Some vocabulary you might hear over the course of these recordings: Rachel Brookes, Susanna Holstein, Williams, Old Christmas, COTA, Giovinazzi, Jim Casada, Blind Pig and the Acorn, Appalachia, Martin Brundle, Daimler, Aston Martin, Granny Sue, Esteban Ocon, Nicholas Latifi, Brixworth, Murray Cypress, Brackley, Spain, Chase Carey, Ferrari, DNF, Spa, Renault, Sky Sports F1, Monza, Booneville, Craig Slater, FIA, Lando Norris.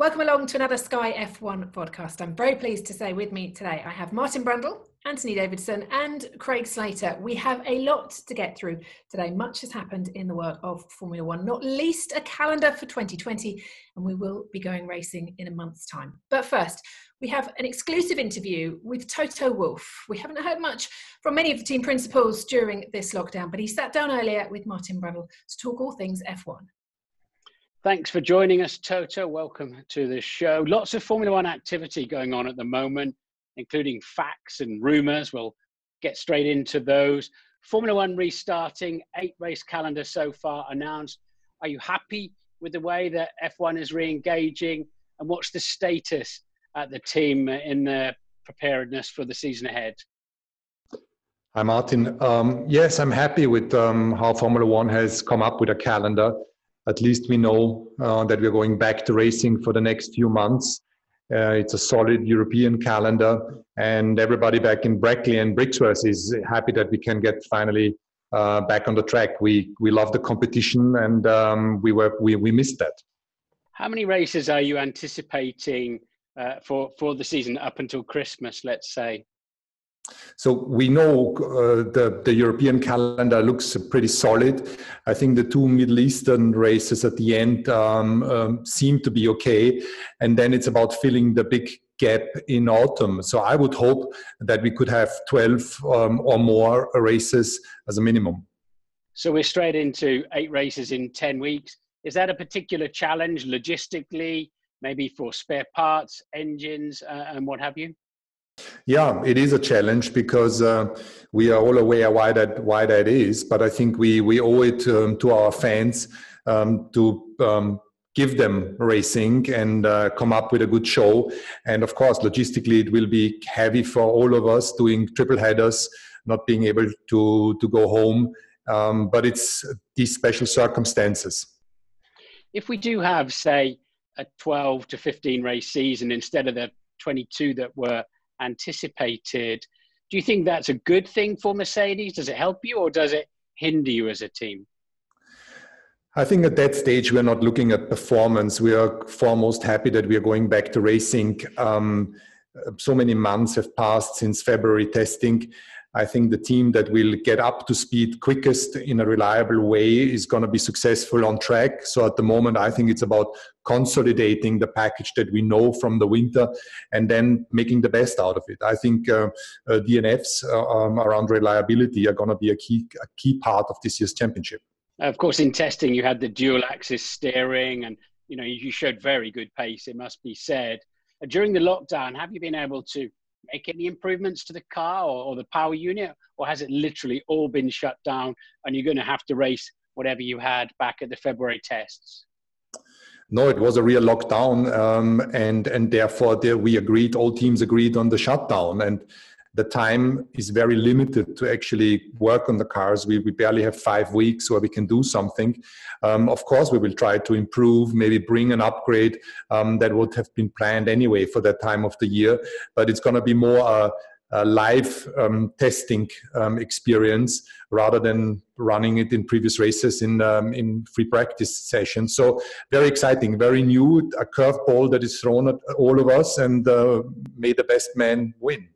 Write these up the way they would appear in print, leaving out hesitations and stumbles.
Welcome along to another Sky F1 podcast. I'm very pleased to say with me today I have Martin Brundle, Anthony Davidson and Craig Slater. We have a lot to get through today. Much has happened in the world of Formula One, not least a calendar for 2020, and we will be going racing in a month's time. But first, we have an exclusive interview with Toto Wolff. We haven't heard much from many of the team principals during this lockdown, but he sat down earlier with Martin Brundle to talk all things F1. Thanks for joining us, Toto. Welcome to the show. Lots of Formula One activity going on at the moment, including facts and rumours. We'll get straight into those. Formula One restarting, 8-race calendar so far announced. Are you happy with the way that F1 is re-engaging? And what's the status at the team in their preparedness for the season ahead? Hi, Martin. Yes, I'm happy with how Formula One has come up with a calendar. At least we know that we're going back to racing for the next few months. It's a solid European calendar, and everybody back in Brackley and Brixworth is happy that we can get finally back on the track. We love the competition, and we missed that. How many races are you anticipating for the season up until Christmas, let's say? So we know the European calendar looks pretty solid. I think the two Middle Eastern races at the end seem to be okay. And then it's about filling the big gap in autumn. So I would hope that we could have 12 or more races as a minimum. So we're straight into 8 races in 10 weeks. Is that a particular challenge logistically, maybe for spare parts, engines and what have you? Yeah, it is a challenge because we are all aware why that is. But I think we owe it to our fans to give them racing and come up with a good show. And of course, logistically, it will be heavy for all of us doing triple headers, not being able to go home. But it's these special circumstances. If we do have, say, a 12 to 15 race season instead of the 22 that were anticipated, do you think that's a good thing for Mercedes? Does it help you or does it hinder you as a team? I think at that stage we're not looking at performance. We are foremost happy that we are going back to racing. So many months have passed since February testing. I think the team that will get up to speed quickest in a reliable way is going to be successful on track. So at the moment, I think it's about consolidating the package that we know from the winter and then making the best out of it. I think DNFs around reliability are going to be a key part of this year's championship. Of course, in testing, you had the dual axis steering and, you know, you showed very good pace, it must be said. During the lockdown, have you been able to make any improvements to the car or the power unit, or has it literally all been shut down and you're going to have to race whatever you had back at the February tests? No, it was a real lockdown, and therefore we agreed, all teams agreed on the shutdown, and the time is very limited to actually work on the cars. We barely have 5 weeks where we can do something. Of course, we will try to improve, maybe bring an upgrade that would have been planned anyway for that time of the year. But it's going to be more a live testing experience rather than running it in previous races in free practice sessions. So very exciting, very new, a curveball that is thrown at all of us, and may the best man win.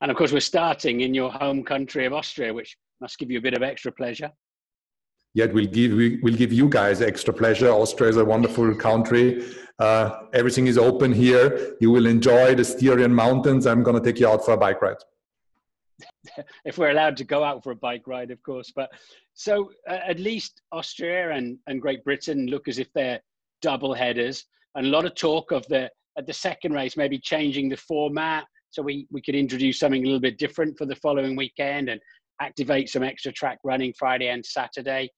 And of course, we're starting in your home country of Austria, which must give you a bit of extra pleasure. Yeah, it will give you guys extra pleasure. Austria is a wonderful country. Everything is open here. You will enjoy the Styrian mountains. I'm going to take you out for a bike ride. If we're allowed to go out for a bike ride, of course. But so at least Austria and Great Britain look as if they're double headers. And a lot of talk of the second race, maybe changing the format. So we could introduce something a little bit different for the following weekend and activate some extra track running Friday and Saturday.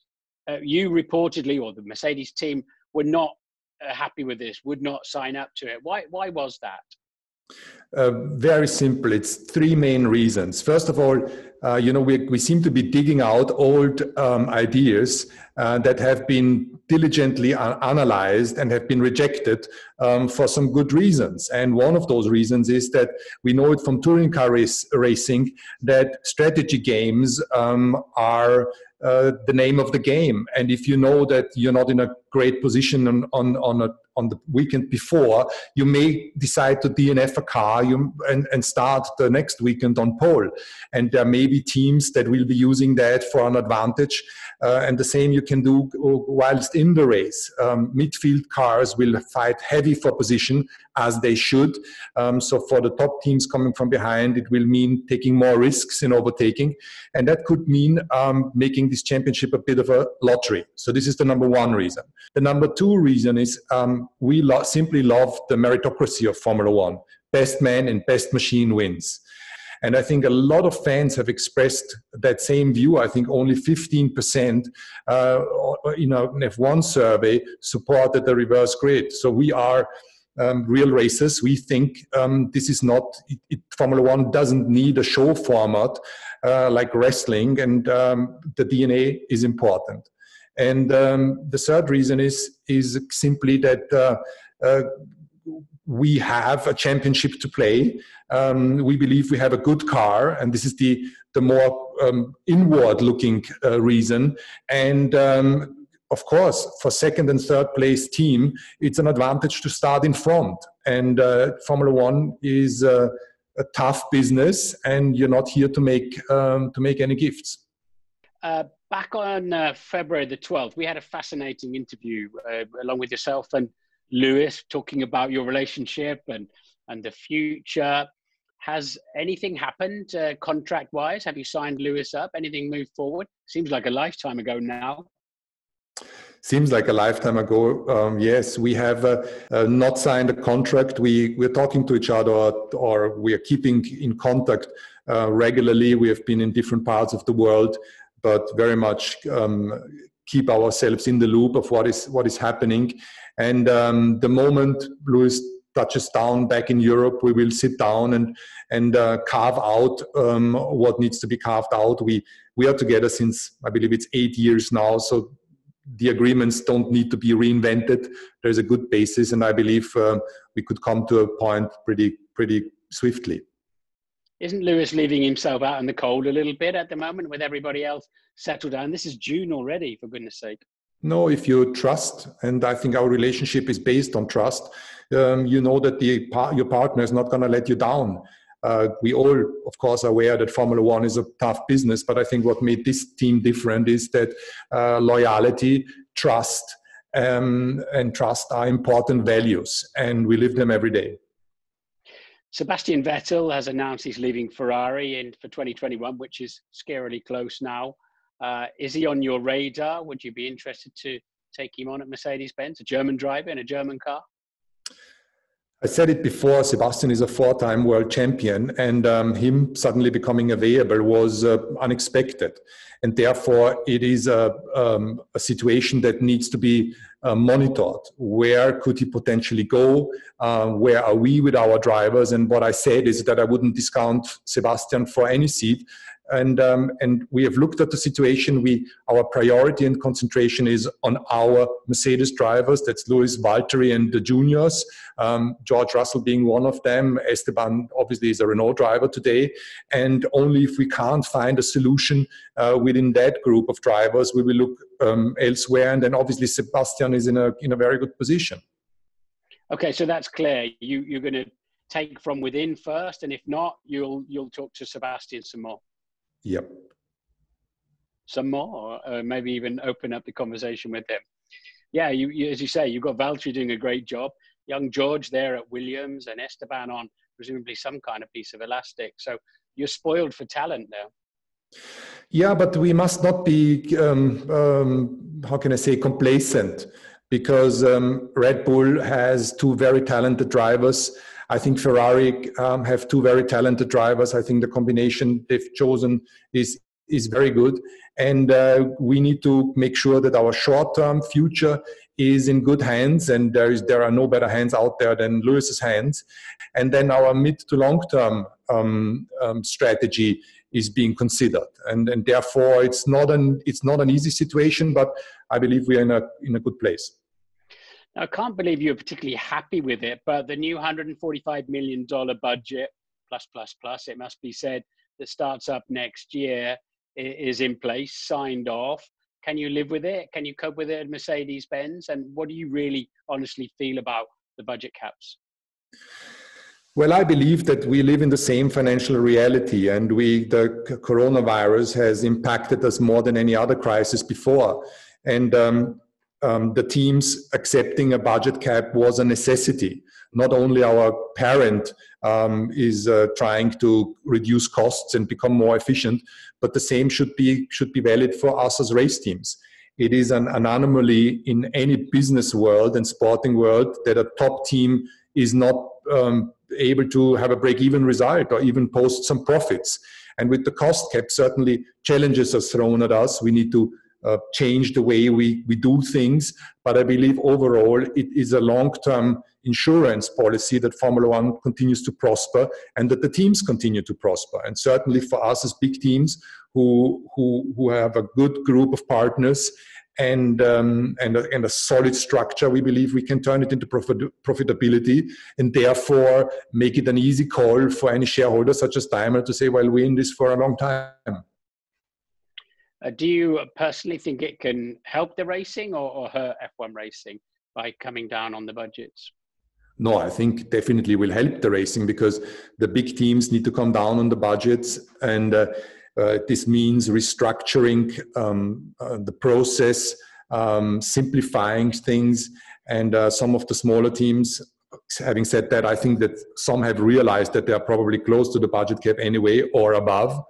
You reportedly, or the Mercedes team, were not happy with this, would not sign up to it. Why was that? Very simple. It's 3 main reasons. First of all, you know, we seem to be digging out old ideas that have been diligently analyzed and have been rejected for some good reasons. And one of those reasons is that we know it from touring car racing that strategy games are the name of the game. And if you know that you're not in a great position on the weekend before, you may decide to DNF a car and start the next weekend on pole. And there may be teams that will be using that for an advantage. And the same you can do whilst in the race. Midfield cars will fight heavy for position, as they should. So for the top teams coming from behind, it will mean taking more risks in overtaking. And that could mean making this championship a bit of a lottery. So this is the number one reason. The number two reason is we simply love the meritocracy of Formula One. Best man and best machine wins. And I think a lot of fans have expressed that same view. I think only 15% in an F1 survey supported the reverse grid. So we are real racers. We think this is not, Formula One doesn't need a show format like wrestling, and the DNA is important. And the third reason is simply that we have a championship to play. We believe we have a good car, and this is the more inward-looking reason. And of course, for second and third place team, it's an advantage to start in front. And Formula One is a tough business, and you're not here to make any gifts. Back on February the 12th, we had a fascinating interview along with yourself and Lewis, talking about your relationship and the future. Has anything happened contract-wise? Have you signed Lewis up? Anything moved forward? Seems like a lifetime ago now. Seems like a lifetime ago. Yes, we have not signed a contract. We're talking to each other, or we are keeping in contact regularly. We have been in different parts of the world, but very much keep ourselves in the loop of what is happening. And the moment Lewis touches down back in Europe, we will sit down and carve out what needs to be carved out. We are together since, I believe it's 8 years now, so the agreements don't need to be reinvented. There's a good basis, and I believe we could come to a point pretty swiftly. Isn't Lewis leaving himself out in the cold a little bit at the moment with everybody else settled down? This is June already, for goodness sake. No, if you trust, and I think our relationship is based on trust, you know that your partner is not going to let you down. We all, of course, are aware that Formula One is a tough business, but I think what made this team different is that loyalty, trust, and trust are important values, and we live them every day. Sebastian Vettel has announced he's leaving Ferrari for 2021, which is scarily close now. Is he on your radar? Would you be interested to take him on at Mercedes-Benz, a German driver in a German car? I said it before, Sebastian is a four-time world champion, and him suddenly becoming available was unexpected. And therefore, it is a situation that needs to be monitored. Where could he potentially go? Where are we with our drivers? And what I said is that I wouldn't discount Sebastian for any seat. And we have looked at the situation. Our priority and concentration is on our Mercedes drivers. That's Lewis, Valtteri, and the juniors. George Russell being one of them. Esteban obviously is a Renault driver today. And only if we can't find a solution within that group of drivers, we will look elsewhere. And then obviously Sebastian is in a very good position. Okay, so that's clear. You're going to take from within first, and if not, you'll talk to Sebastian some more. Yep. Some more, or maybe even open up the conversation with them. Yeah, you, as you say, you've got Valtteri doing a great job. Young George there at Williams, and Esteban on presumably some kind of piece of elastic. So you're spoiled for talent now. Yeah, but we must not be, how can I say, complacent, because Red Bull has two very talented drivers. I think Ferrari have two very talented drivers. I think the combination they've chosen is very good. And we need to make sure that our short-term future is in good hands, and there are no better hands out there than Lewis's hands. And then our mid to long-term strategy is being considered. And therefore, it's not an easy situation, but I believe we are in a good place. I can't believe you're particularly happy with it, but the new $145 million budget, plus, it must be said, that starts up next year is in place, signed off. Can you live with it? Can you cope with it at Mercedes-Benz? And what do you really honestly feel about the budget caps? Well, I believe that we live in the same financial reality, and the coronavirus has impacted us more than any other crisis before. And the teams accepting a budget cap was a necessity. Not only our parent is trying to reduce costs and become more efficient, but the same should be valid for us as race teams. It is an anomaly in any business world and sporting world that a top team is not able to have a break-even result or even post some profits. And with the cost cap, certainly challenges are thrown at us. We need to change the way we do things. But I believe overall it is a long-term insurance policy that Formula One continues to prosper and that the teams continue to prosper. And certainly for us as big teams who have a good group of partners and a solid structure, we believe we can turn it into profitability and therefore make it an easy call for any shareholder such as Daimler to say, well, we're in this for a long time. Do you personally think it can help the racing or hurt F1 racing by coming down on the budgets? No, I think definitely will help the racing because the big teams need to come down on the budgets, and this means restructuring the process, simplifying things, and some of the smaller teams. Having said that, I think that some have realized that they are probably close to the budget cap anyway or above.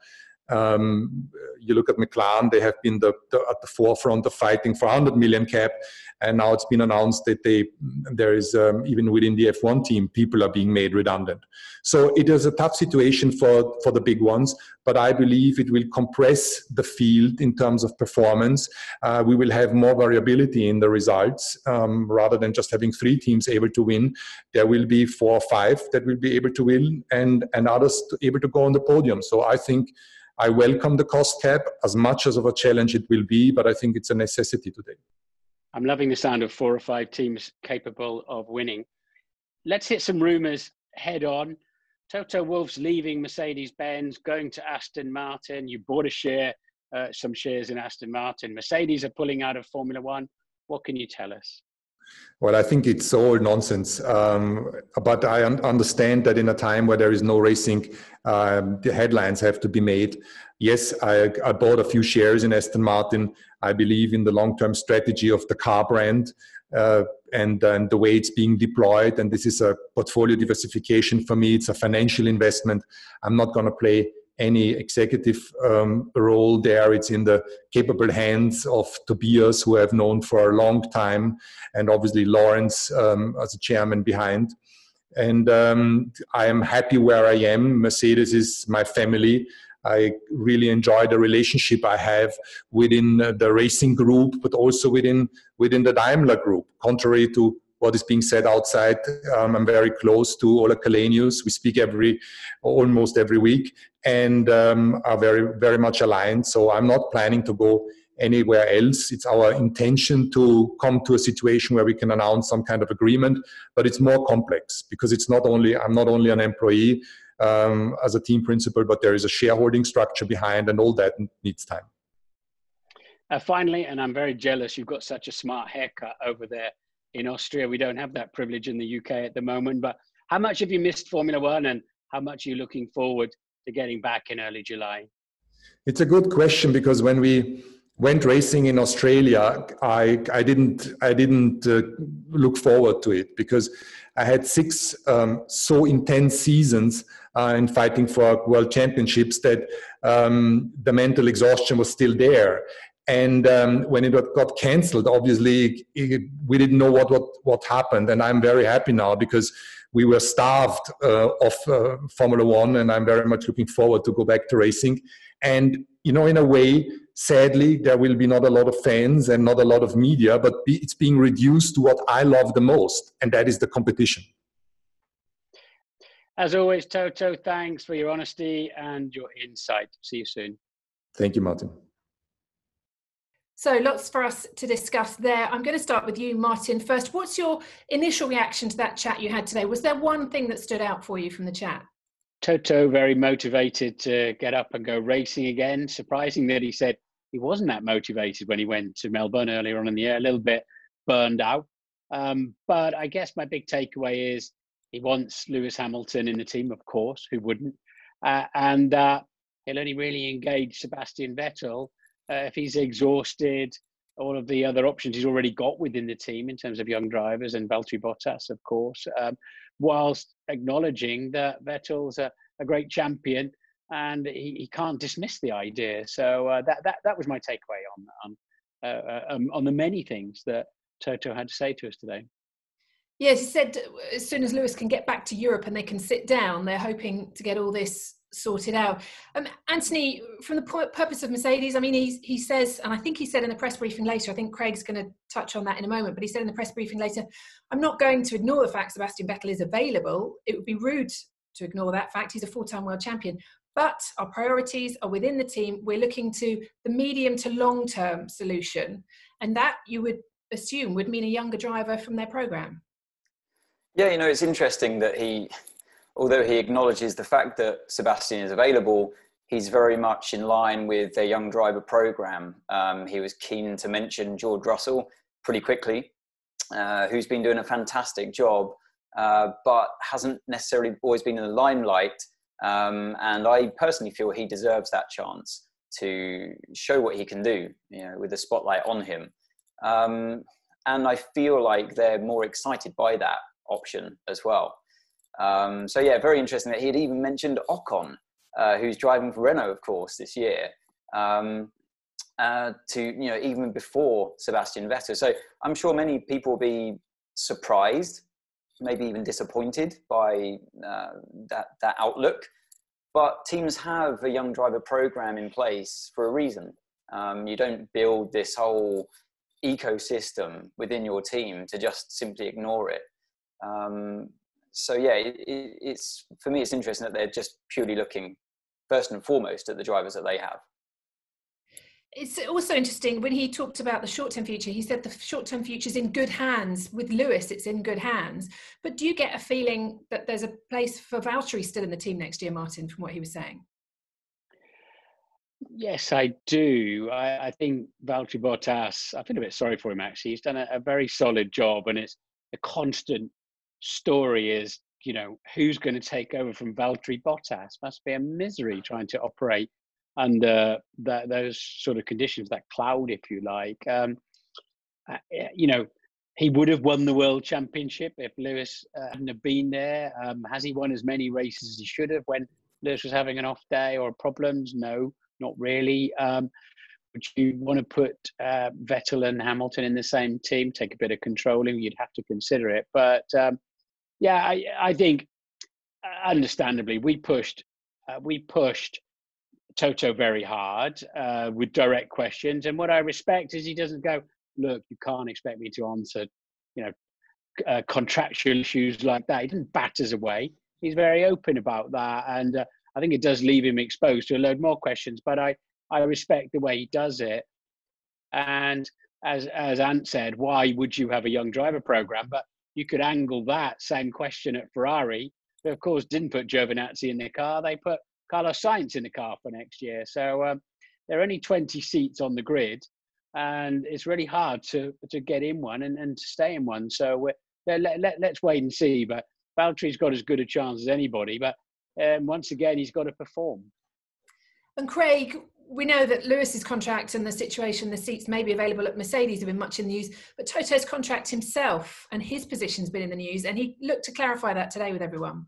You look at McLaren, they have been at the forefront of fighting for $100 million cap, and now it's been announced that there is even within the F1 team, people are being made redundant. So it is a tough situation for the big ones, but I believe it will compress the field in terms of performance. We will have more variability in the results. Rather than just having 3 teams able to win, there will be 4 or 5 that will be able to win and others able to go on the podium. So I think I welcome the cost cap as much as of a challenge it will be, but I think it's a necessity today. I'm loving the sound of 4 or 5 teams capable of winning. Let's hit some rumours head on. Toto Wolff's leaving Mercedes-Benz, going to Aston Martin. You bought a share, some shares in Aston Martin. Mercedes are pulling out of Formula One. What can you tell us? Well, I think it's all nonsense, but I understand that in a time where there is no racing, the headlines have to be made. Yes, I bought a few shares in Aston Martin. I believe in the long-term strategy of the car brand and the way it's being deployed, and this is a portfolio diversification for me. It's a financial investment. I'm not going to play any executive role there. It's in the capable hands of Tobias, who I've known for a long time, and obviously Lawrence as a chairman behind. And I am happy where I am. Mercedes is my family. I really enjoy the relationship I have within the racing group, but also within the Daimler group. Contrary to what is being said outside, I'm very close to Ola Kalenius. We speak almost every week, and are very, very much aligned. So I'm not planning to go anywhere else. It's our intention to come to a situation where we can announce some kind of agreement, but it's more complex because it's not only I'm not only an employee as a team principal, but there is a shareholding structure behind, and all that needs time. Finally, and I'm very jealous, you've got such a smart haircut over there in Austria. We don't have that privilege in the UK at the moment, but how much have you missed Formula One, and how much are you looking forward to getting back in early July? It's a good question, because when we went racing in Australia, I didn't look forward to it, because I had 6 so intense seasons in fighting for world championships that the mental exhaustion was still there. And when it got cancelled, obviously we didn't know what happened. And I'm very happy now, because we were starved of Formula One, and I'm very much looking forward to go back to racing. And, you know, in a way, sadly, there will be not a lot of fans and not a lot of media, but it's being reduced to what I love the most, and that is the competition. As always, Toto, thanks for your honesty and your insight. See you soon. Thank you, Martin. So lots for us to discuss there. I'm going to start with you, Martin, first. What's your initial reaction to that chat you had today? Was there one thing that stood out for you from the chat? Toto, very motivated to get up and go racing again. Surprising that he said he wasn't that motivated when he went to Melbourne earlier on in the year, a little bit burned out. But I guess my big takeaway is he wants Lewis Hamilton in the team, of course, who wouldn't? And he'll only really engage Sebastian Vettel if he's exhausted all of the other options he's already got within the team in terms of young drivers and Valtteri Bottas, of course, whilst acknowledging that Vettel's a great champion and he can't dismiss the idea. So that was my takeaway on the many things that Toto had to say to us today. Yes, he said as soon as Lewis can get back to Europe and they can sit down, they're hoping to get all this sorted out. Anthony, from the purpose of Mercedes, I mean, he says, and I think he said in the press briefing later, I think Craig's going to touch on that in a moment, but he said in the press briefing later, I'm not going to ignore the fact Sebastian Vettel is available. It would be rude to ignore that fact. He's a four-time world champion. But our priorities are within the team. We're looking to the medium to long-term solution. And that, you would assume, would mean a younger driver from their programme. Yeah, you know, it's interesting that he, although he acknowledges the fact that Sebastian is available, he's very much in line with their young driver programme. He was keen to mention George Russell pretty quickly, who's been doing a fantastic job, but hasn't necessarily always been in the limelight. And I personally feel he deserves that chance to show what he can do, you know, with the spotlight on him. And I feel like they're more excited by that option as well. So yeah, very interesting that he had even mentioned Ocon, who's driving for Renault, of course, this year, to, you know, even before Sebastian Vettel. So I'm sure many people will be surprised, maybe even disappointed by that outlook. But teams have a young driver program in place for a reason. You don't build this whole ecosystem within your team to just simply ignore it. So yeah, it's for me, it's interesting that they're just purely looking first and foremost at the drivers that they have. It's also interesting when he talked about the short-term future, he said the short-term future is in good hands. With Lewis, it's in good hands. But do you get a feeling that there's a place for Valtteri still in the team next year, Martin, from what he was saying? Yes, I do. I think Valtteri Bottas, I feel a bit sorry for him, actually. He's done a very solid job, and it's a constant story is, you know, who's going to take over from Valtteri Bottas? Must be a misery trying to operate under those sort of conditions, that cloud, if you like. You know, he would have won the World Championship if Lewis hadn't have been there. Has he won as many races as he should have when Lewis was having an off day or problems? No, not really. Would you want to put Vettel and Hamilton in the same team, take a bit of controlling? You'd have to consider it. But yeah, I think, understandably, we pushed Toto very hard with direct questions. And what I respect is he doesn't go, look, you can't expect me to answer, you know, contractual issues like that. He doesn't bat us away. He's very open about that. And I think it does leave him exposed to a load more questions. But I respect the way he does it. And as Ant said, why would you have a young driver program? But you could angle that same question at Ferrari. They, of course, didn't put Giovinazzi in their car. They put Carlos Sainz in the car for next year. So there are only 20 seats on the grid, and it's really hard to get in one and to stay in one. So let's wait and see. But Valtteri's got as good a chance as anybody. But once again, he's got to perform. And Craig, we know that Lewis's contract and the situation, the seats may be available at Mercedes have been much in the news, but Toto's contract himself and his position's been in the news, and he looked to clarify that today with everyone.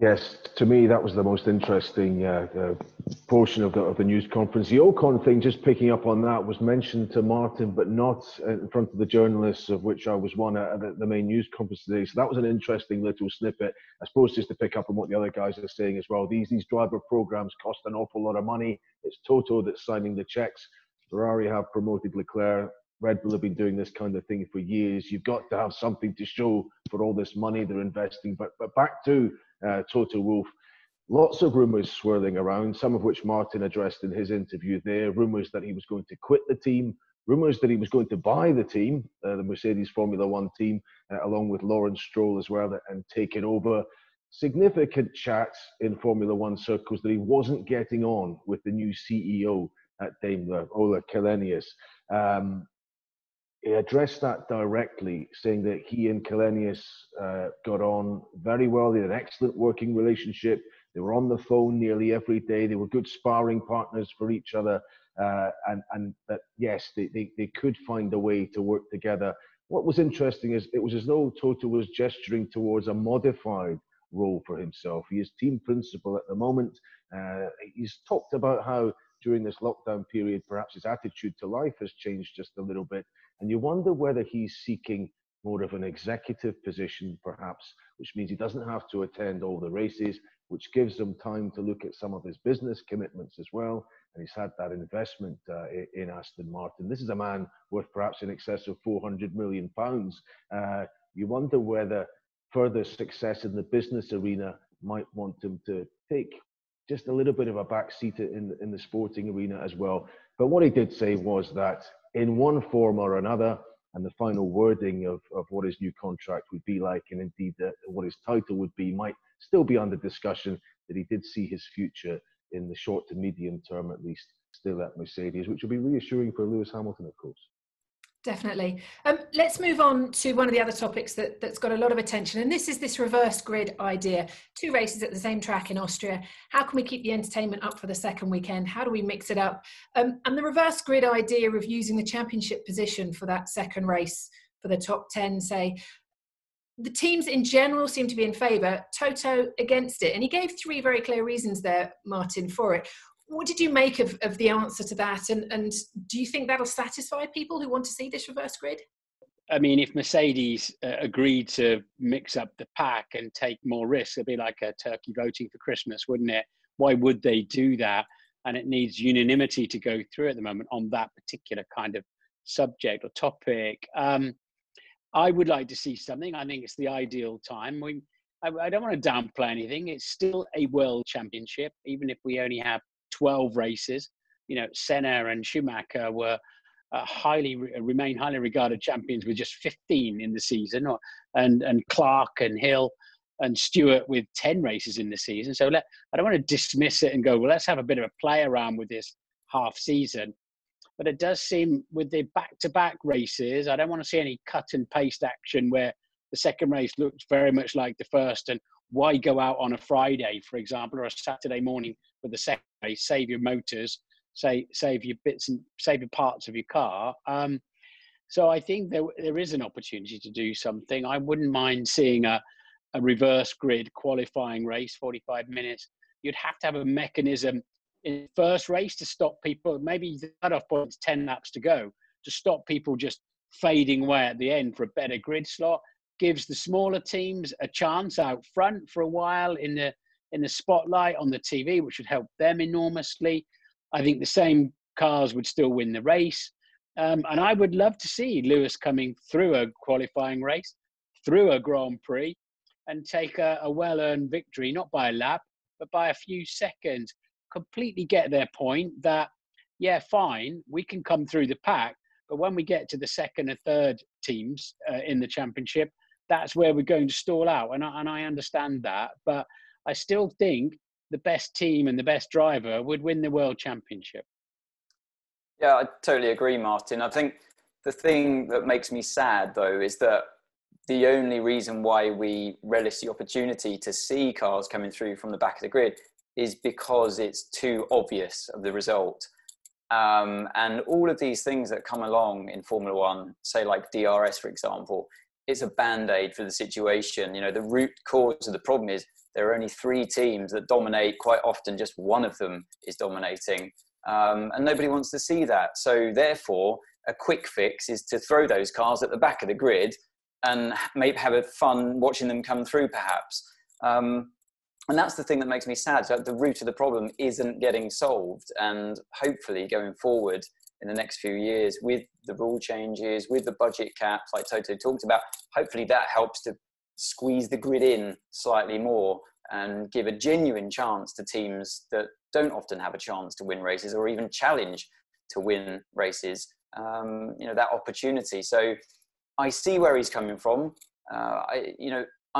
Yes, to me, that was the most interesting portion of the news conference. The Ocon thing, just picking up on that, was mentioned to Martin, but not in front of the journalists, of which I was one at the main news conference today. So that was an interesting little snippet. I suppose just to pick up on what the other guys are saying as well, these driver programs cost an awful lot of money. It's Toto that's signing the checks. Ferrari have promoted Leclerc. Red Bull have been doing this kind of thing for years. You've got to have something to show for all this money they're investing. But back to Toto Wolff, lots of rumours swirling around, some of which Martin addressed in his interview there, rumours that he was going to quit the team, rumours that he was going to buy the team, the Mercedes Formula One team, along with Lawrence Stroll as well, and take it over. Significant chats in Formula One circles that he wasn't getting on with the new CEO at Daimler, Ola Kalenius. He addressed that directly, saying that he and Kalenius got on very well. They had an excellent working relationship. They were on the phone nearly every day. They were good sparring partners for each other. And that, yes, they could find a way to work together. What was interesting is it was as though Toto was gesturing towards a modified role for himself. He is team principal at the moment. He's talked about how during this lockdown period, perhaps his attitude to life has changed just a little bit. And you wonder whether he's seeking more of an executive position, perhaps, which means he doesn't have to attend all the races, which gives him time to look at some of his business commitments as well. And he's had that investment in Aston Martin. This is a man worth perhaps in excess of £400 million. You wonder whether further success in the business arena might want him to take just a little bit of a backseat in the sporting arena as well. But what he did say was that in one form or another, and the final wording of what his new contract would be like, and indeed what his title would be, might still be under discussion, that he did see his future in the short to medium term, at least, still at Mercedes, which will be reassuring for Lewis Hamilton, of course. Definitely. Let's move on to one of the other topics that's got a lot of attention, and this is this reverse grid idea. Two races at the same track in Austria. How can we keep the entertainment up for the second weekend? How do we mix it up? And the reverse grid idea of using the championship position for that second race, for the top 10, say. The teams in general seem to be in favour, Toto against it. And he gave three very clear reasons there, Martin, for it. What did you make of the answer to that? And do you think that'll satisfy people who want to see this reverse grid? I mean, if Mercedes agreed to mix up the pack and take more risks, it'd be like a turkey voting for Christmas, wouldn't it? Why would they do that? And it needs unanimity to go through at the moment on that particular kind of subject or topic. I would like to see something. I think it's the ideal time. I don't want to downplay anything. It's still a world championship, even if we only have 12 races. You know, Senna and Schumacher were highly regarded champions with just 15 in the season, and Clark and Hill and Stewart with 10 races in the season. So I don't want to dismiss it and go, well, let's have a bit of a play around with this half season. But it does seem with the back-to-back races, I don't want to see any cut-and-paste action where the second race looks very much like the first, and why go out on a Friday, for example, or a Saturday morning for the second race? Save your motors, save your bits and save your parts of your car. So I think there is an opportunity to do something. I wouldn't mind seeing a reverse grid qualifying race, 45 minutes. You'd have to have a mechanism in the first race to stop people, maybe the cutoff point's 10 laps to go, to stop people just fading away at the end for a better grid slot. Gives the smaller teams a chance out front for a while in the spotlight on the TV, which would help them enormously. I think the same cars would still win the race. And I would love to see Lewis coming through a qualifying race, through a Grand Prix, and take a well-earned victory, not by a lap, but by a few seconds. Completely get their point that, yeah, fine, we can come through the pack, but when we get to the second or third teams in the championship, that's where we're going to stall out. And I understand that, but I still think the best team and the best driver would win the world championship. Yeah, I totally agree, Martin. I think the thing that makes me sad, though, is that the only reason why we relish the opportunity to see cars coming through from the back of the grid is because it's too obvious of the result. And all of these things that come along in Formula One, say like DRS, for example, it's a band-aid for the situation. You know, the root cause of the problem is there are only three teams that dominate. Quite often, just one of them is dominating. And nobody wants to see that. So therefore, a quick fix is to throw those cars at the back of the grid and maybe have a fun watching them come through, perhaps. And that's the thing that makes me sad. So the root of the problem isn't getting solved. And hopefully going forward in the next few years with the rule changes, with the budget caps like Toto talked about, hopefully that helps to squeeze the grid in slightly more and give a genuine chance to teams that don't often have a chance to win races or even challenge to win races, you know, that opportunity. So I see where he's coming from.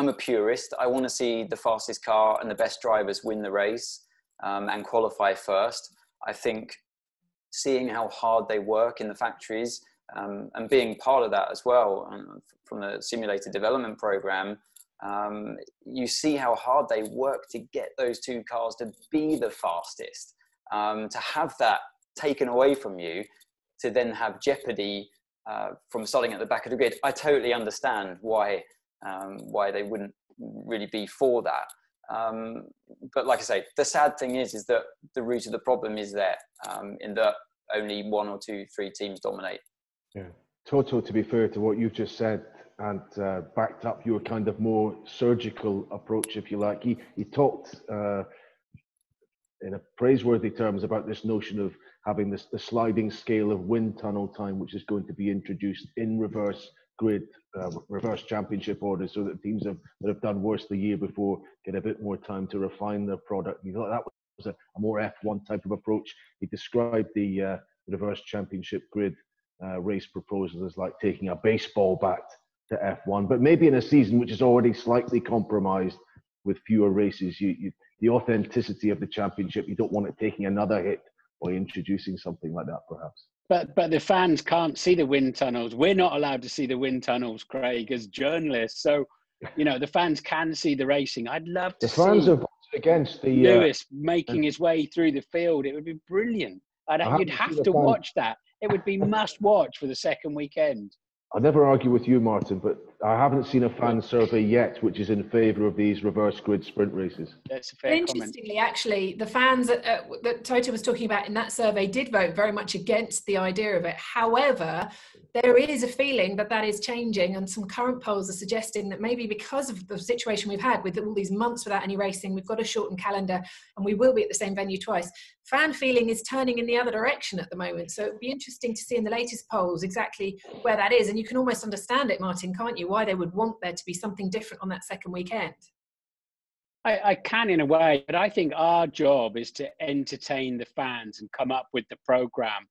I'm a purist. I want to see the fastest car and the best drivers win the race and qualify first. I think seeing how hard they work in the factories, and being part of that as well. And from the simulator development program, you see how hard they work to get those two cars to be the fastest. To have that taken away from you, to then have jeopardy from starting at the back of the grid, I totally understand why they wouldn't really be for that. But like I say, the sad thing is that the root of the problem is there, in that only one or two, three teams dominate. Yeah. Toto, to be fair to what you've just said, and backed up your kind of more surgical approach, if you like, he talked in a praiseworthy terms about this notion of having this, the sliding scale of wind tunnel time, which is going to be introduced in reverse grid, reverse championship order, so that teams that have done worse the year before get a bit more time to refine their product. You know, that was a more F1 type of approach. He described the reverse championship grid race proposal as like taking a baseball bat to F1, but maybe in a season which is already slightly compromised with fewer races. The authenticity of the championship, you don't want it taking another hit by introducing something like that, perhaps. But the fans can't see the wind tunnels. We're not allowed to see the wind tunnels, Craig, as journalists. So, you know, the fans can see the racing. I'd love to see the fans are voted against the Lewis making his way through the field. It would be brilliant. You'd have to watch that. It would be must watch for the second weekend. I'll never argue with you, Martin, but I haven't seen a fan survey yet which is in favour of these reverse grid sprint races. That's a fair comment. Interestingly, actually, the fans that Toto was talking about in that survey did vote very much against the idea of it. However, there is a feeling that is changing, and some current polls are suggesting that maybe because of the situation we've had with all these months without any racing, we've got a shortened calendar and we will be at the same venue twice. Fan feeling is turning in the other direction at the moment. So it'd be interesting to see in the latest polls exactly where that is. And you can almost understand it, Martin, can't you? Why they would want there to be something different on that second weekend. I can in a way, but I think our job is to entertain the fans and come up with the programme.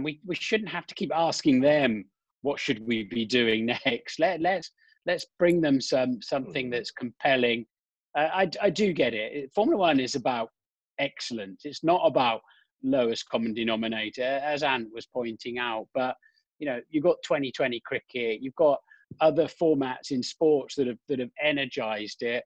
We shouldn't have to keep asking them, what should we be doing next? Let's bring them something that's compelling. I do get it. Formula One is about excellence. It's not about lowest common denominator, as Ant was pointing out. But, you know, you've got 2020 cricket, you've got other formats in sports that have energized it,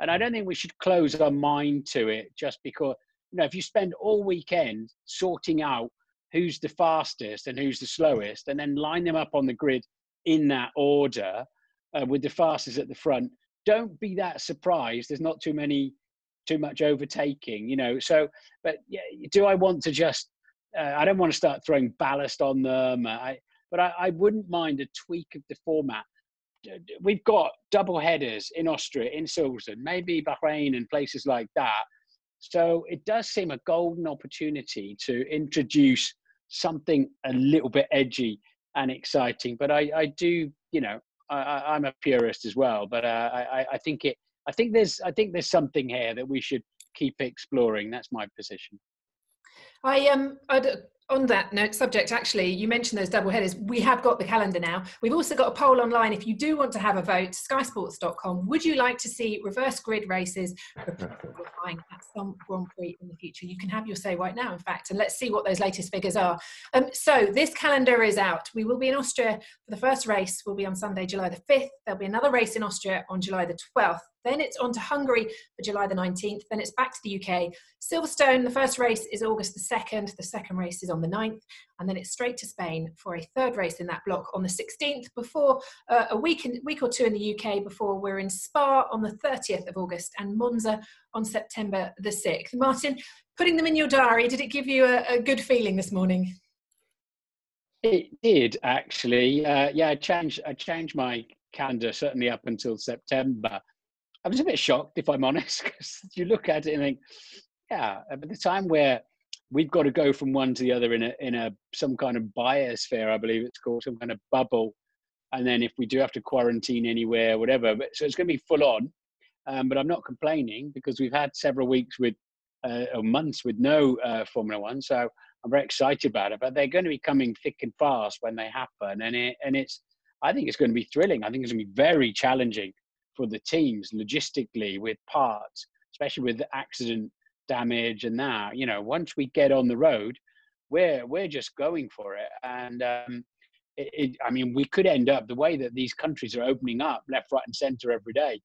and I don't think we should close our mind to it just because, you know, if you spend all weekend sorting out who's the fastest and who's the slowest and then line them up on the grid in that order, with the fastest at the front, don't be that surprised there's not too much overtaking, you know. So but yeah, do I want to just I don't want to start throwing ballast on them. But I wouldn't mind a tweak of the format. We've got double headers in Austria, in Silverstone, maybe Bahrain and places like that. So it does seem a golden opportunity to introduce something a little bit edgy and exciting. But I do, you know, I'm a purist as well. But I think there's something here that we should keep exploring. That's my position. On that note, subject, actually, you mentioned those double headers. We have got the calendar now. We've also got a poll online. If you do want to have a vote, skysports.com. Would you like to see reverse grid races qualifying at some Grand Prix in the future? You can have your say right now, in fact, and let's see what those latest figures are. So this calendar is out. We will be in Austria for the first race. We'll be on Sunday, July the 5th. There'll be another race in Austria on July the 12th. Then it's on to Hungary for July the 19th. Then it's back to the UK. Silverstone, the first race is August the 2nd. The second race is on the 9th. And then it's straight to Spain for a third race in that block on the 16th, before a week or two in the UK, before we're in Spa on the 30th of August and Monza on September the 6th. Martin, putting them in your diary, did it give you a good feeling this morning? It did, actually. Yeah, I changed my calendar, certainly up until September. I was a bit shocked, if I'm honest, because you look at it and think, yeah, by the time where we've got to go from one to the other in some kind of biosphere, I believe it's called, some kind of bubble, and then if we do have to quarantine anywhere, whatever, so it's going to be full on. But I'm not complaining because we've had several weeks with or months with no Formula One, so I'm very excited about it. But they're going to be coming thick and fast when they happen, I think it's going to be thrilling. I think it's going to be very challenging for the teams logistically with parts, especially with accident damage and that. You know, once we get on the road, we're just going for it. And I mean, we could end up the way that these countries are opening up left, right, and centre every day.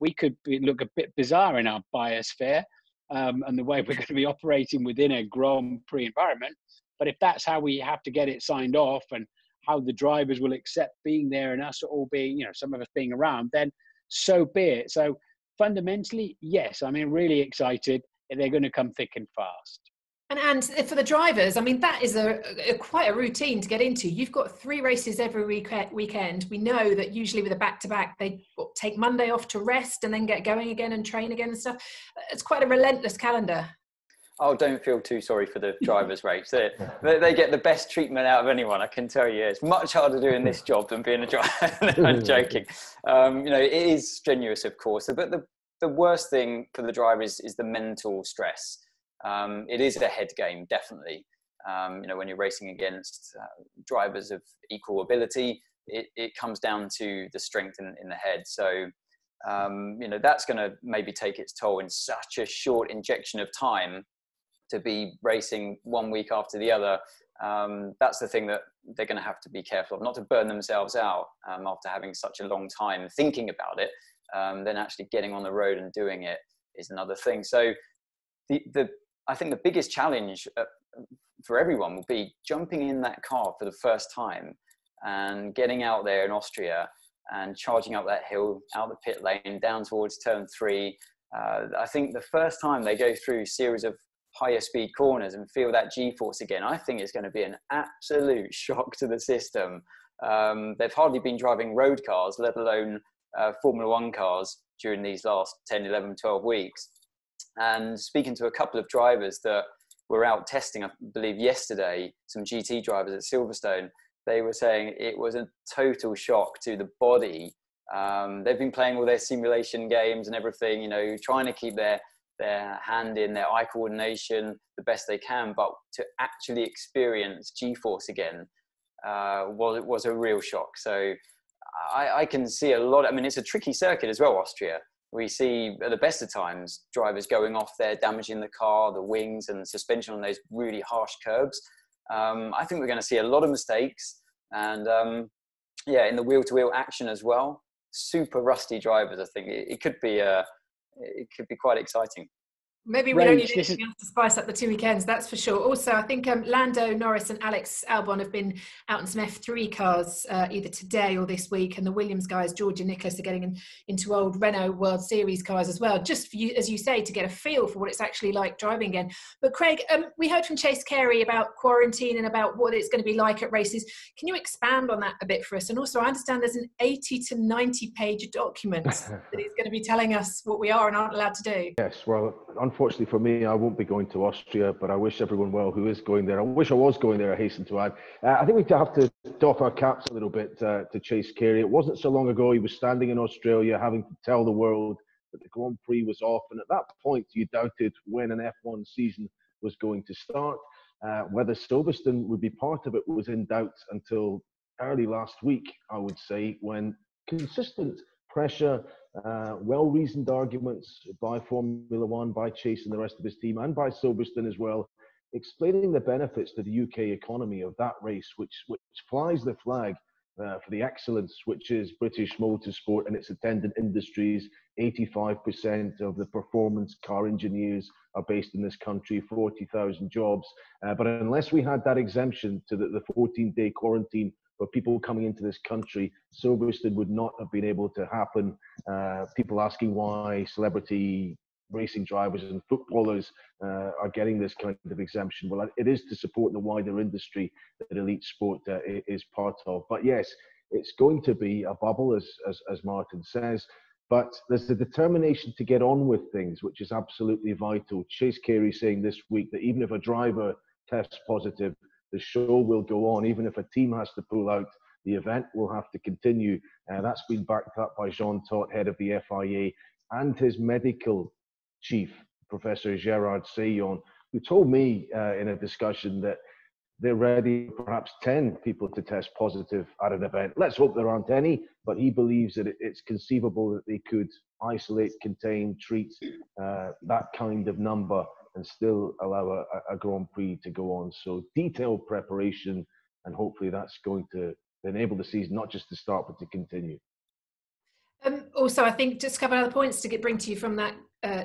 We could look a bit bizarre in our biosphere and the way we're going to be operating within a Grand Prix environment. But if that's how we have to get it signed off and how the drivers will accept being there and us all being, you know, some of us being around, then so be it. So fundamentally, yes, I mean, really excited. They're going to come thick and fast. And for the drivers, I mean, that is a quite a routine to get into. You've got 3 races every weekend. We know that usually with a back-to-back, they take Monday off to rest and then get going again and train again and stuff. It's quite a relentless calendar. Oh, don't feel too sorry for the drivers' rates. They get the best treatment out of anyone, I can tell you. It's much harder doing this job than being a driver. I'm joking. You know, it is strenuous, of course. But the worst thing for the drivers is the mental stress. It is a head game, definitely. You know, when you're racing against drivers of equal ability, it comes down to the strength in the head. So, you know, that's going to maybe take its toll in such a short injection of time. To be racing one week after the other, that's the thing that they're going to have to be careful of, not to burn themselves out after having such a long time thinking about it, then actually getting on the road and doing it is another thing. So I think the biggest challenge for everyone will be jumping in that car for the first time and getting out there in Austria and charging up that hill, out the pit lane, down towards turn 3. I think the first time they go through a series of higher speed corners and feel that G-force again, I think it's going to be an absolute shock to the system. They've hardly been driving road cars, let alone Formula One cars during these last 10, 11, 12 weeks. And speaking to a couple of drivers that were out testing, I believe yesterday, some GT drivers at Silverstone, they were saying it was a total shock to the body. They've been playing all their simulation games and everything, you know, trying to keep their hand in, their eye coordination, the best they can, but to actually experience G-force again, well, it was a real shock. So I can see a lot. I mean, it's a tricky circuit as well, Austria. We see at the best of times, drivers going off there, damaging the car, the wings and the suspension on those really harsh curbs. I think we're going to see a lot of mistakes and yeah, in the wheel-to-wheel action as well, super rusty drivers. I think it could be a, it could be quite exciting. Maybe we don't need anything else to spice up the 2 weekends, that's for sure. Also, I think Lando Norris and Alex Albon have been out in some F3 cars either today or this week, and the Williams guys, George and Nicholas, are getting into old Renault World Series cars as well, just for you, as you say, to get a feel for what it's actually like driving again. But Craig, we heard from Chase Carey about quarantine and about what it's going to be like at races. Can you expand on that a bit for us? And also, I understand there's an 80 to 90 page document that he's going to be telling us what we are and aren't allowed to do. Yes, well, unfortunately for me, I won't be going to Austria, but I wish everyone well who is going there. I wish I was going there, I hasten to add. I think we have to doff our caps a little bit to Chase Carey. It wasn't so long ago he was standing in Australia having to tell the world that the Grand Prix was off. And at that point, you doubted when an F1 season was going to start. Whether Silverstone would be part of it was in doubt until early last week, I would say, when consistent pressure, well-reasoned arguments by Formula One, by Chase and the rest of his team, and by Silverstone as well, explaining the benefits to the UK economy of that race, which flies the flag for the excellence which is British motorsport and its attendant industries. 85% of the performance car engineers are based in this country, 40,000 jobs. But unless we had that exemption to the 14-day quarantine for people coming into this country, Silverstone would not have been able to happen. People asking why celebrity racing drivers and footballers are getting this kind of exemption. Well, it is to support the wider industry that elite sport is part of. But yes, it's going to be a bubble, as Martin says. But there's the determination to get on with things, which is absolutely vital. Chase Carey saying this week that even if a driver tests positive, the show will go on. Even if a team has to pull out, the event will have to continue. That's been backed up by Jean Todt, head of the FIA, and his medical chief, Professor Gerard Sayon, who told me in a discussion that they're ready for perhaps 10 people to test positive at an event. Let's hope there aren't any, but he believes that it's conceivable that they could isolate, contain, treat that kind of number and still allow a Grand Prix to go on. So detailed preparation, and hopefully that's going to enable the season not just to start but to continue. Also, I think just a couple of other points to bring to you from that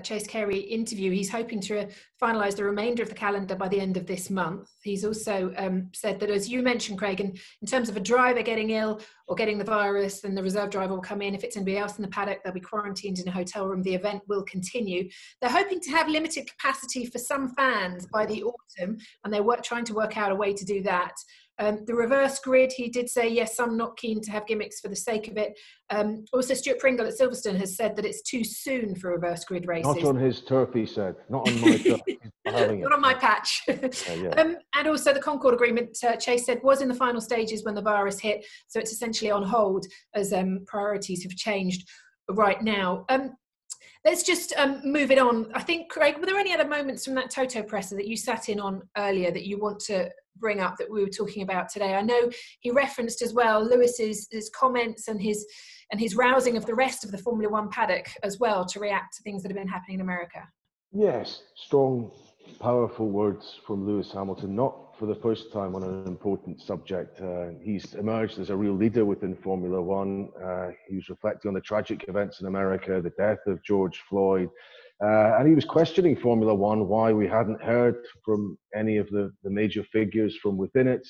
Chase Carey interview. He's hoping to finalise the remainder of the calendar by the end of this month. He's also said that, as you mentioned, Craig, in terms of a driver getting ill or getting the virus, then the reserve driver will come in. If it's anybody else in the paddock, they'll be quarantined in a hotel room. The event will continue. They're hoping to have limited capacity for some fans by the autumn, and they're trying to work out a way to do that. The reverse grid, he did say, yes, I'm not keen to have gimmicks for the sake of it. Also, Stuart Pringle at Silverstone has said that it's too soon for reverse grid races. Not on his turf, he said. Not on my turf. Not on my patch. Yeah. And also the Concord Agreement, Chase said, was in the final stages when the virus hit. So it's essentially on hold as priorities have changed right now. Let's just move it on. I think, Craig, were there any other moments from that Toto presser that you sat in on earlier that you want to bring up that we were talking about today? I know he referenced as well Lewis's comments and his rousing of the rest of the Formula One paddock as well to react to things that have been happening in America. Yes, strong, powerful words from Lewis Hamilton, not for the first time on an important subject. He's emerged as a real leader within Formula One. He was reflecting on the tragic events in America, the death of George Floyd, and he was questioning Formula One, why we hadn't heard from any of the major figures from within it,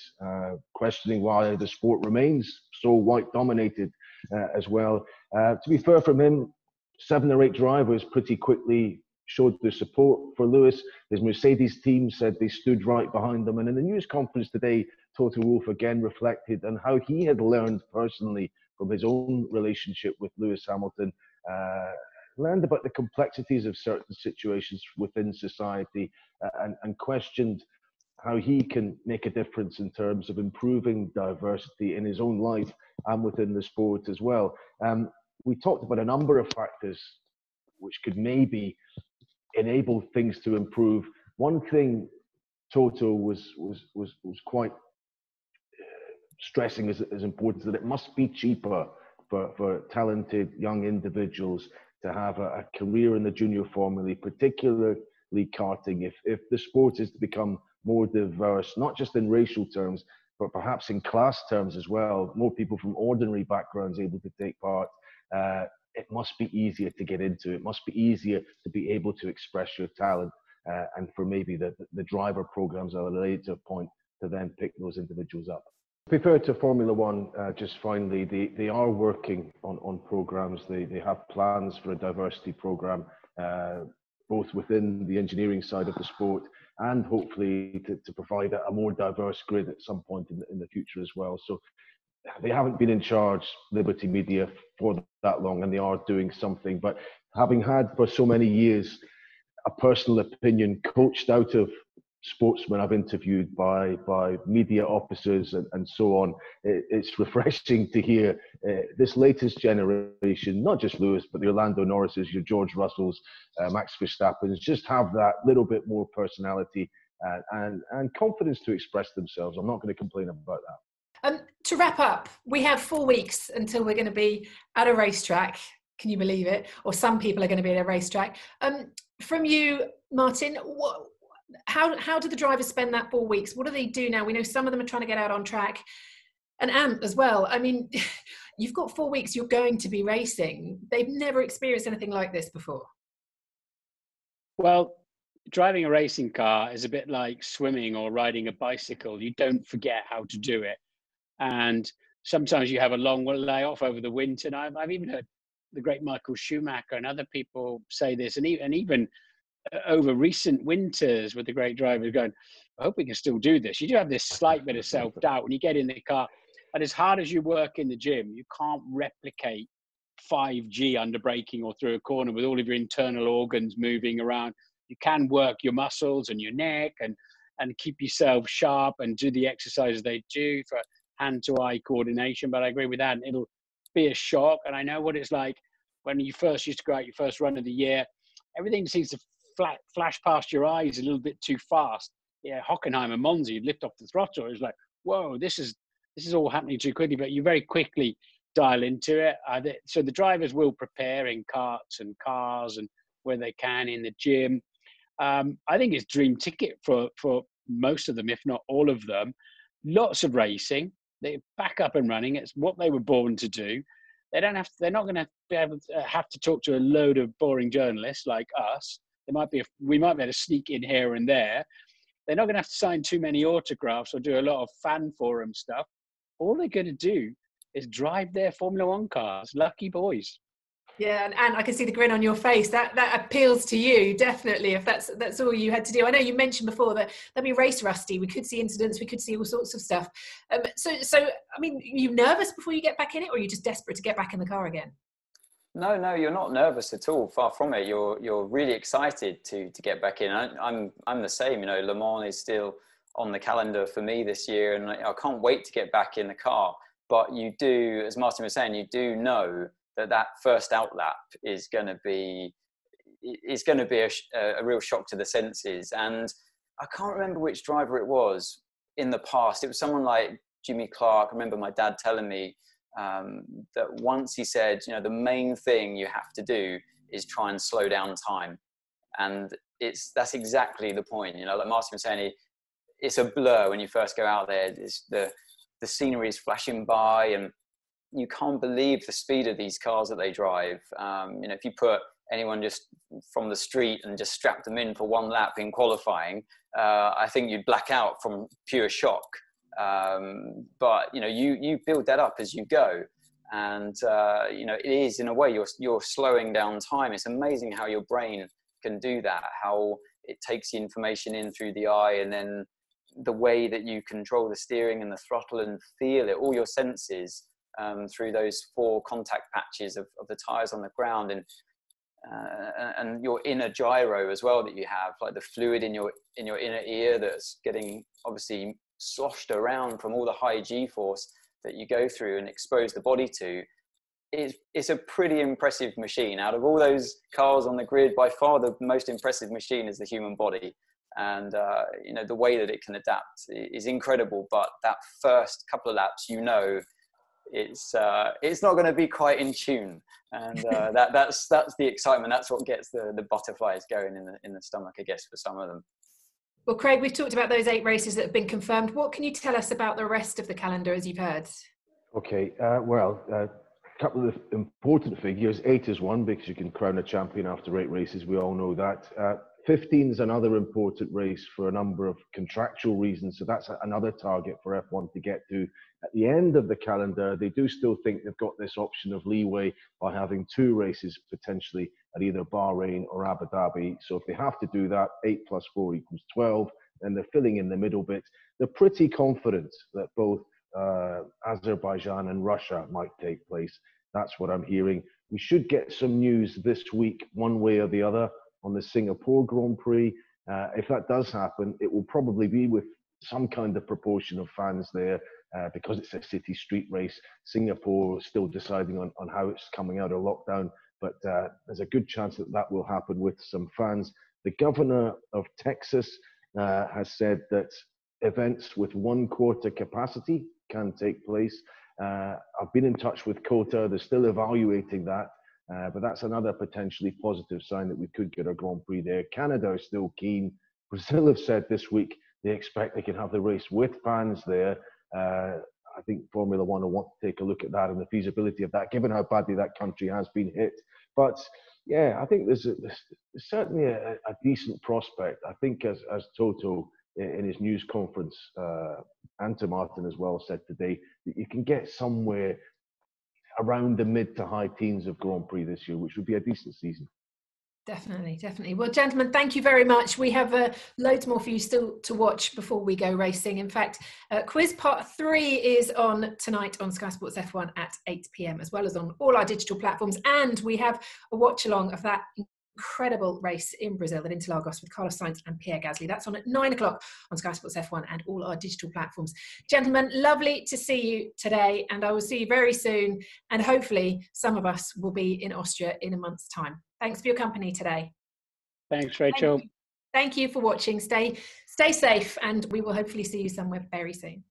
questioning why the sport remains so white-dominated as well. To be fair from him, 7 or 8 drivers pretty quickly showed their support for Lewis. His Mercedes team said they stood right behind them. And in the news conference today, Toto Wolff again reflected on how he had learned personally from his own relationship with Lewis Hamilton, learned about the complexities of certain situations within society, and questioned how he can make a difference in terms of improving diversity in his own life and within the sport as well. We talked about a number of factors which could maybe enable things to improve. One thing Toto was quite stressing as important is that it must be cheaper for talented young individuals to have a career in the junior formula, particularly karting, if the sport is to become more diverse, not just in racial terms, but perhaps in class terms as well, more people from ordinary backgrounds able to take part. It must be easier to get into. It must be easier to be able to express your talent, and for maybe the driver programs at a later point to then pick those individuals up. Prepared to Formula One, just finally, they are working on programs. They have plans for a diversity program, both within the engineering side of the sport and hopefully to provide a more diverse grid at some point in the future as well. So they haven't been in charge, Liberty Media, for that long, and they are doing something. But having had for so many years a personal opinion coached out of sportsmen I've interviewed by media officers and so on, it's refreshing to hear this latest generation, not just Lewis, but the Orlando Norrises, your George Russells, Max Verstappens, just have that little bit more personality and confidence to express themselves. I'm not going to complain about that. To wrap up, we have 4 weeks until we're going to be at a racetrack. Can you believe it? Or some people are going to be at a racetrack. From you, Martin, how do the drivers spend that 4 weeks? What do they do now? We know some of them are trying to get out on track. And Ant as well. I mean, you've got 4 weeks, you're going to be racing. They've never experienced anything like this before. Well, driving a racing car is a bit like swimming or riding a bicycle. You don't forget how to do it. And sometimes you have a long layoff over the winter. And I've even heard the great Michael Schumacher and other people say this, and even over recent winters with the great drivers going, I hope we can still do this. You do have this slight bit of self-doubt when you get in the car. And as hard as you work in the gym, you can't replicate 5G under braking or through a corner with all of your internal organs moving around. You can work your muscles and your neck and keep yourself sharp and do the exercises they do for hand-to-eye coordination. But I agree with that. It'll be a shock. And I know what it's like when you first used to go out your first run of the year. Everything seems to flash past your eyes a little bit too fast. Yeah, Hockenheim and Monza, you'd lift off the throttle. It was like, whoa, this is all happening too quickly. But you very quickly dial into it. So the drivers will prepare in carts and cars and where they can in the gym. I think it's dream ticket for most of them, if not all of them. Lots of racing. They're back up and running. It's what they were born to do. They don't have to, they're not going to be able to have to talk to a load of boring journalists like us. There might be a, we might be able to sneak in here and there. They're not going to have to sign too many autographs or do a lot of fan forum stuff. All they're going to do is drive their Formula One cars. Lucky boys. Yeah, and I can see the grin on your face. That appeals to you, definitely, if that's all you had to do. I know you mentioned before that there'd be race rusty. We could see incidents. We could see all sorts of stuff. So, I mean, are you nervous before you get back in it, or are you just desperate to get back in the car again? No, you're not nervous at all. Far from it. You're really excited to get back in. I'm the same. You know, Le Mans is still on the calendar for me this year, and I can't wait to get back in the car. But you do, as Martin was saying, you do know that first outlap is going to be a real shock to the senses. And I can't remember which driver it was in the past. It was someone like Jimmy Clark. I remember my dad telling me that once he said, you know, the main thing you have to do is try and slow down time. And that's exactly the point. You know, like Martin was saying, it's a blur when you first go out there. It's the scenery is flashing by, and you can't believe the speed of these cars that they drive. You know, if you put anyone just from the street and just strap them in for one lap in qualifying, I think you'd black out from pure shock. But you know, you build that up as you go, and you know, it is in a way you're slowing down time. It's amazing how your brain can do that. How it takes the information in through the eye, and then the way that you control the steering and the throttle and feel it, all your senses. Through those four contact patches of the tyres on the ground, and your inner gyro as well that you have, like the fluid in your inner ear that's getting obviously sloshed around from all the high G-force that you go through and expose the body to. It's a pretty impressive machine. Out of all those cars on the grid, by far the most impressive machine is the human body, and you know, the way that it can adapt is incredible. But that first couple of laps, you know, it's not going to be quite in tune, and that's the excitement. That's what gets the butterflies going in the stomach, I guess, for some of them. Well, Craig, we've talked about those 8 races that have been confirmed. What can you tell us about the rest of the calendar, as you've heard? Okay, well, a couple of important figures. 8 is one, because you can crown a champion after 8 races. We all know that. 15 is another important race for a number of contractual reasons. So that's another target for F1 to get to. At the end of the calendar, they do still think they've got this option of leeway by having 2 races potentially at either Bahrain or Abu Dhabi. So if they have to do that, 8 plus 4 equals 12, and they're filling in the middle bits. They're pretty confident that both Azerbaijan and Russia might take place. That's what I'm hearing. We should get some news this week, one way or the other, on the Singapore Grand Prix. If that does happen, it will probably be with some kind of proportion of fans there, because it's a city street race. Singapore is still deciding on how it's coming out of lockdown, but there's a good chance that will happen with some fans. The governor of Texas has said that events with 1/4 capacity can take place. I've been in touch with COTA. They're still evaluating that. But that's another potentially positive sign that we could get a Grand Prix there. Canada is still keen. Brazil have said this week they expect they can have the race with fans there. I think Formula One will want to take a look at that and the feasibility of that, given how badly that country has been hit. But yeah, I think there's certainly a decent prospect. I think as Toto in his news conference, and to Martin as well, said today, that you can get somewhere around the mid to high teens of Grand Prix this year, which would be a decent season. Definitely. Well, gentlemen, thank you very much. We have loads more for you still to watch before we go racing. In fact, quiz part 3 is on tonight on Sky Sports F1 at 8 p.m, as well as on all our digital platforms. And we have a watch along of that incredible race in Brazil at Interlagos with Carlos Sainz and Pierre Gasly. That's on at 9 o'clock on Sky Sports F1 and all our digital platforms. Gentlemen, lovely to see you today, and I will see you very soon, and hopefully some of us will be in Austria in a month's time. Thanks for your company today. Thanks, Rachel. Thank you for watching. Stay safe, and we will hopefully see you somewhere very soon.